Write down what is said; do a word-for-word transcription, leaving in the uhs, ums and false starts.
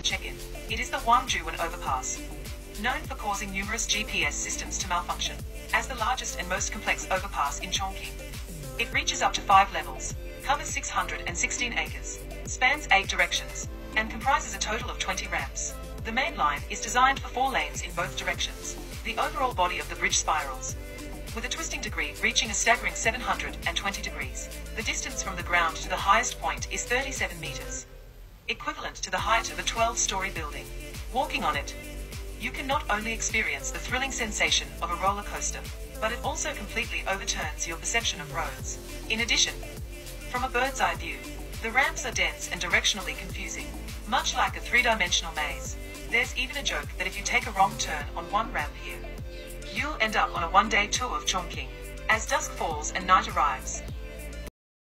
and check in. It is the Huangjuewan Overpass, known for causing numerous G P S systems to malfunction. As the largest and most complex overpass in Chongqing, it reaches up to five levels, covers six hundred sixteen acres, spans eight directions, and comprises a total of twenty ramps. The main line is designed for four lanes in both directions. The overall body of the bridge spirals, with a twisting degree reaching a staggering seven hundred twenty degrees. The distance from the ground to the highest point is thirty-seven meters, equivalent to the height of a twelve-story building. Walking on it, you can not only experience the thrilling sensation of a roller coaster, but it also completely overturns your perception of roads. In addition, from a bird's eye view, the ramps are dense and directionally confusing, much like a three-dimensional maze. There's even a joke that if you take a wrong turn on one ramp here, you'll end up on a one-day tour of Chongqing. As dusk falls and night arrives,